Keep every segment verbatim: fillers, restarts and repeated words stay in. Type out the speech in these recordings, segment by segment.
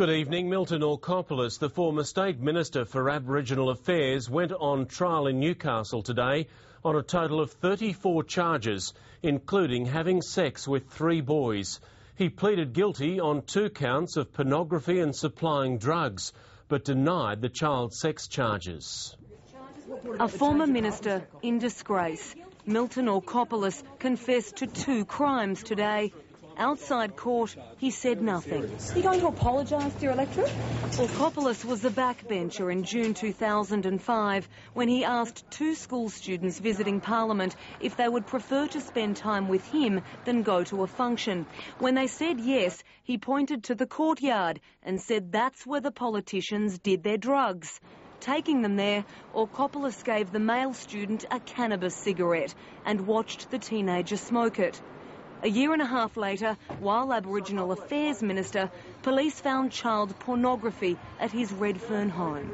Good evening. Milton Orkopoulos, the former State Minister for Aboriginal Affairs, went on trial in Newcastle today on a total of thirty-four charges, including having sex with three boys. He pleaded guilty on two counts of pornography and supplying drugs, but denied the child sex charges. A former minister in disgrace, Milton Orkopoulos, confessed to two crimes today. Outside court, he said nothing. Are you going to apologise to your electorate? Orkopoulos was a backbencher in June two thousand five when he asked two school students visiting Parliament if they would prefer to spend time with him than go to a function. When they said yes, he pointed to the courtyard and said that's where the politicians did their drugs. Taking them there, Orkopoulos gave the male student a cannabis cigarette and watched the teenager smoke it. A year and a half later, while Aboriginal Affairs Minister, police found child pornography at his Redfern home.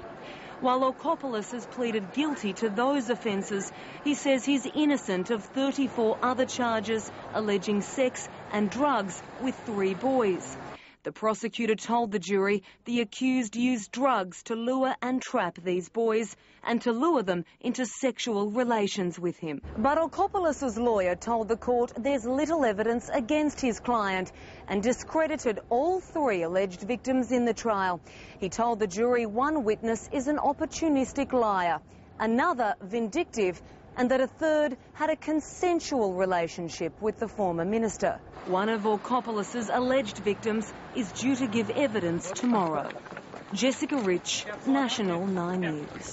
While Orkopoulos has pleaded guilty to those offences, he says he's innocent of thirty-four other charges alleging sex and drugs with three boys. The prosecutor told the jury the accused used drugs to lure and trap these boys and to lure them into sexual relations with him. But Orkopoulos' lawyer told the court there's little evidence against his client and discredited all three alleged victims in the trial. He told the jury one witness is an opportunistic liar, another vindictive, and that a third had a consensual relationship with the former minister. One of Orkopoulos' alleged victims is due to give evidence tomorrow. Jessica Rich, National Nine News.